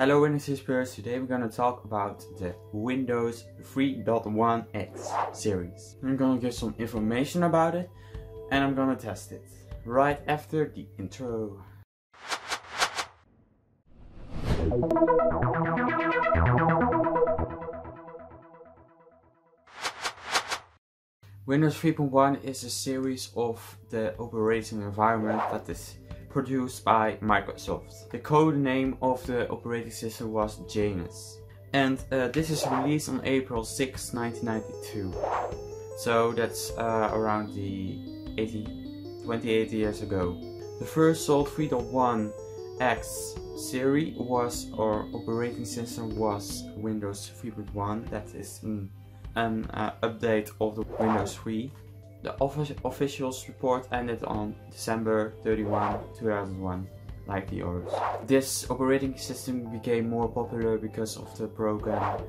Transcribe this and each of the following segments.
Hello Windows today we're gonna talk about the Windows 3.1X series. I'm gonna give some information about it and I'm gonna test it right after the intro. Windows 3.1 is a series of the operating environment that is produced by Microsoft. The code name of the operating system was Janus. And this is released on April 6, 1992. So that's around the 28 years ago. The first sold 3.1X series was, or operating system was, Windows 3.1. That is an update of the Windows 3. The official's report ended on December 31, 2001, like the others. This operating system became more popular because of the program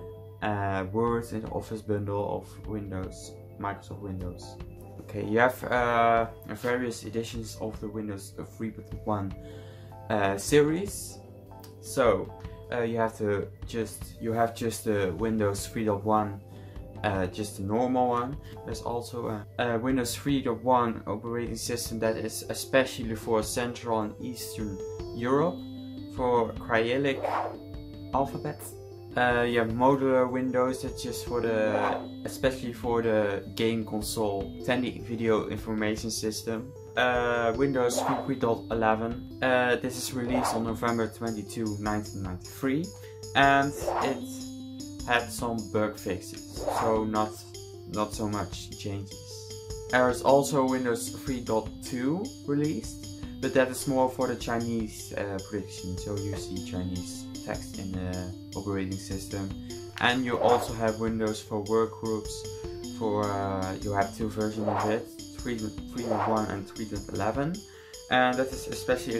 Word in the Office bundle of Windows, Microsoft Windows. Okay, you have various editions of the Windows 3.1 series. So you have just the Windows 3.1. Just a normal one. There's also a Windows 3.1 operating system that is especially for Central and Eastern Europe, for Cyrillic alphabet. You have modular Windows, that's just for the, especially for the game console, Tandy Video Information System. Windows 3.11. This is released on November 22, 1993, and it had some bug fixes, so not so much changes. There is also Windows 3.2 released, but that is more for the Chinese production, so you see Chinese text in the operating system. And you also have Windows for Workgroups. For you have two versions of it, 3.1 and 3.11, and that is especially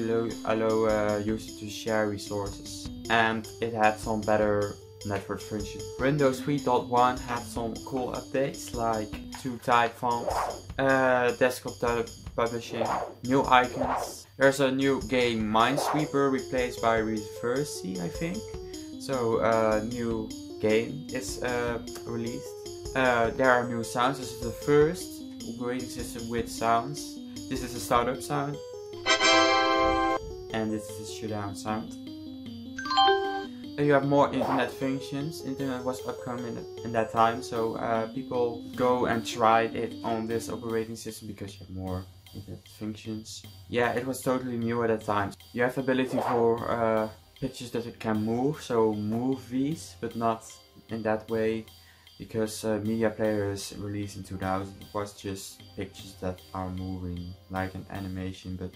allow users to share resources. And it had some better network function. Windows 3.1 had some cool updates like two type fonts, desktop publishing, new icons. There's a new game, Minesweeper, replaced by Reversi, I think. So new game is released. There are new sounds. This is the first operating system with sounds. This is a startup sound, and this is a shutdown sound. You have more internet functions. Internet was upcoming in that time, so people go and try it on this operating system because you have more internet functions. Yeah, it was totally new at that time. You have the ability for pictures that it can move, so movies, but not in that way, because media player is released in 2000. It was just pictures that are moving, like an animation, but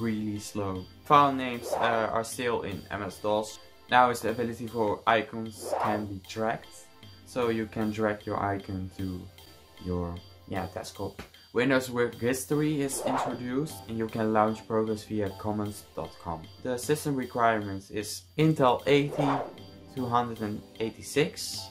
really slow. File names are still in MS-DOS. Now is the ability for icons can be dragged, so you can drag your icon to your desktop. Windows Work History is introduced, and you can launch progress via comments.com. The system requirements is Intel 80286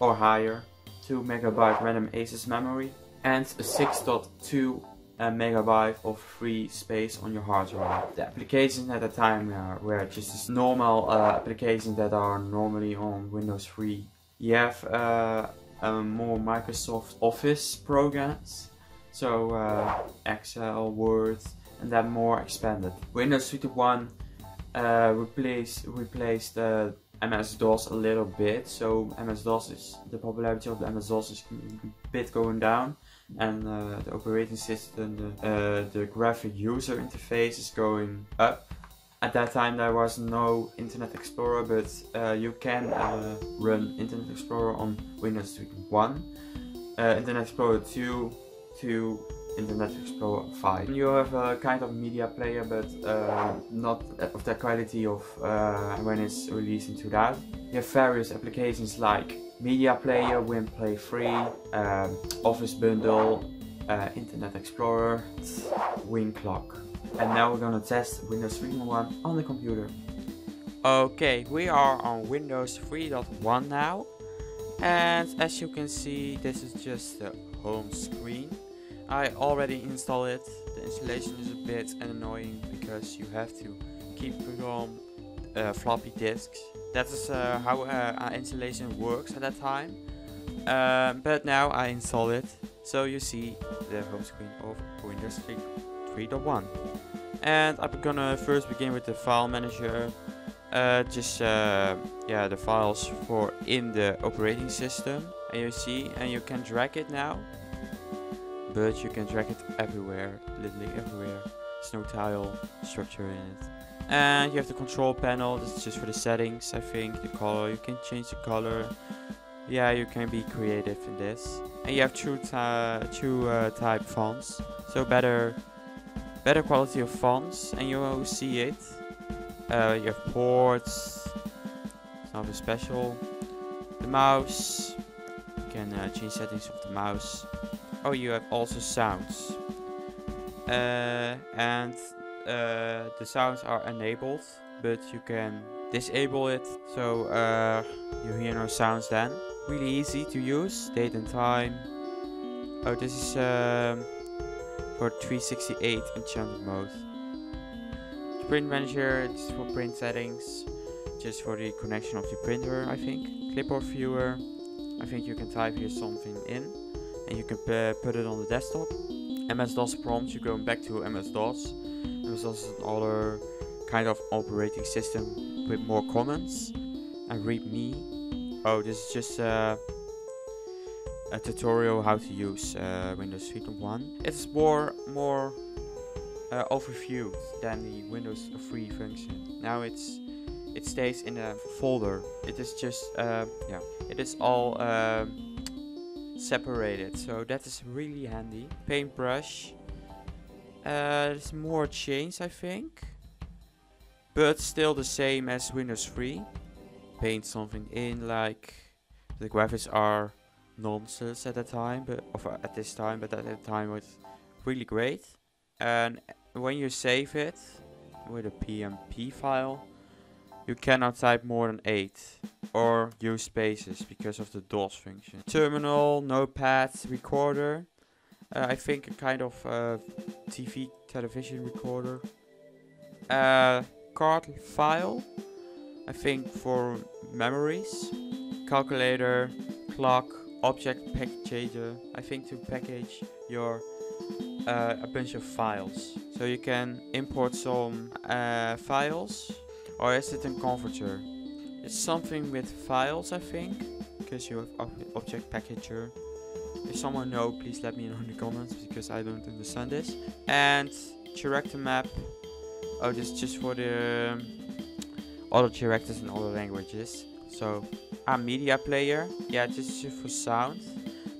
or higher, 2 MB random access memory, and a 6.2 megabyte of free space on your hard drive. The applications at the time were just normal applications that are normally on Windows 3. You have more Microsoft Office programs, so Excel, Word, and then more expanded. Windows 3.1 replaced MS-DOS a little bit, so MS-DOS is, the popularity of the MS-DOS is a bit going down, and the operating system, the graphic user interface is going up. At that time there was no Internet Explorer, but you can run Internet Explorer on Windows 3.1, Internet Explorer 2 to Internet Explorer 5. You have a kind of media player, but not of the quality of when it's released in 2000. You have various applications like media player, WinPlay3, Office bundle, Internet Explorer, WinClock. And now we're gonna test Windows 3.1 on the computer. Okay, we are on Windows 3.1 now, and as you can see, this is just the home screen. I already installed it. The installation is a bit annoying because you have to keep from floppy disks. That is how our installation works at that time. But now I install it, so you see the home screen of Windows 3.1. And I'm gonna first begin with the file manager. Yeah, the files for in the operating system, and you see, and you can drag it now, but you can drag it everywhere, literally everywhere. There's no tile structure in it. And you have the control panel. This is just for the settings, I think. The color, you can change the color. Yeah, you can be creative in this. And you have two type fonts, so better quality of fonts, and you will see it. You have ports, it's nothing special. The mouse, you can change settings of the mouse. Oh, you have also sounds, and the sounds are enabled, but you can disable it, so you hear no sounds then. Really easy to use. Date and time. Oh, this is for 368 enchanted mode. Print manager, it's for print settings, just for the connection of the printer, I think. Clipboard viewer, I think you can type here something in, and you can put it on the desktop. MS-DOS prompts, you're going back to MS-DOS. MS-DOS is another kind of operating system with more comments. And README. Oh, this is just a tutorial how to use Windows 3.1. It's more overviewed than the Windows 3 function. Now it stays in a folder. It is just yeah, it is all separated. So that is really handy. Paintbrush. There's more change, I think, but still the same as Windows 3. Paint something in, like the graphics are nonsense at that time, but at this time, but at that time was really great. And when you save it with a PMP file, you cannot type more than 8 or use spaces because of the DOS function. Terminal, notepad, recorder. I think a kind of television recorder. Card file, I think for memories. Calculator, clock, object packager. I think to package your a bunch of files, so you can import some files, or is it a converter? It's something with files, I think, because you have object packager. If someone knows, please let me know in the comments, because I don't understand this. And character map. Oh, this is just for the other characters in other languages. So a media player. Yeah, this is for sound.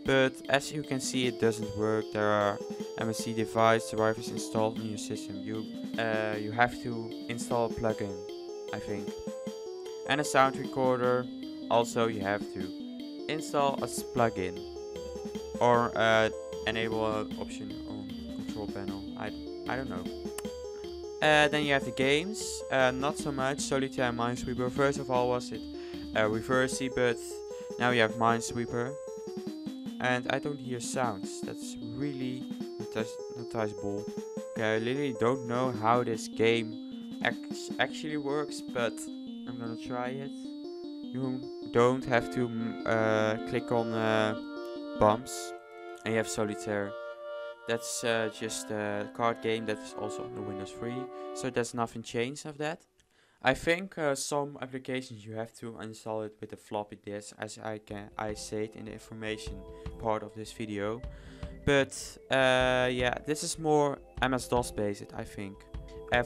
But as you can see, it doesn't work. There are MSC device drivers installed on your system. You have to install a plugin, I think. And a sound recorder. Also, you have to install a plugin or enable an option on control panel. I don't know. Then you have the games. Not so much. Solitaire and Minesweeper. First of all, was it Reversi, but now you have Minesweeper. And I don't hear sounds. That's really noticeable. Okay, I literally don't know how this game actually works, but I'm gonna try it. You don't have to click on bumps, and you have solitaire. That's just a card game that is also on the Windows 3, so there's nothing changed of that. I think some applications you have to install it with a floppy disk, as I said in the information part of this video. But yeah, this is more MS-DOS based, I think.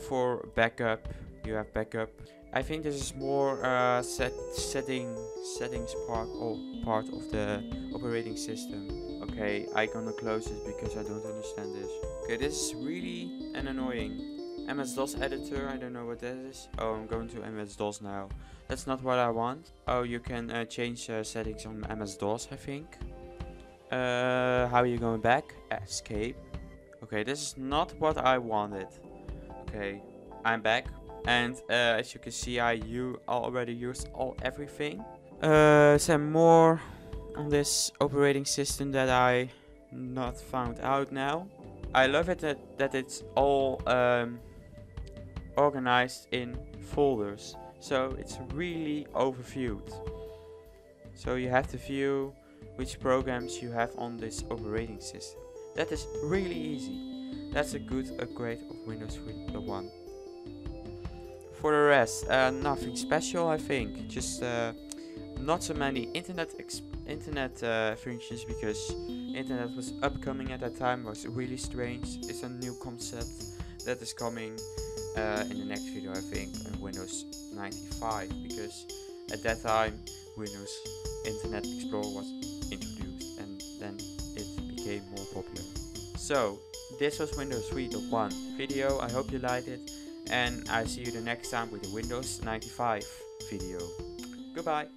For backup, you have backup. I think this is more settings part or part of the operating system. Okay, I'm gonna close it because I don't understand this. Okay, this is really annoying. MS-DOS editor, I don't know what that is. Oh, I'm going to MS-DOS now. That's not what I want. Oh, you can change settings on MS-DOS, I think. How are you going back? Escape. Okay, this is not what I wanted. Okay, I'm back. And as you can see, I already used everything. Some more on this operating system that I not found out now. I love it that it's all organized in folders, so it's really overviewed. So you have to view which programs you have on this operating system. That is really easy. That's a good upgrade of Windows 3.1. For the rest, nothing special, I think. Just not so many internet functions, because internet was upcoming at that time, was really strange. It's a new concept that is coming in the next video, I think, on Windows 95, because at that time Windows Internet Explorer was introduced and then it became more popular. So this was Windows 3.1 video. I hope you liked it, and I see you the next time with the Windows 95 video. Goodbye.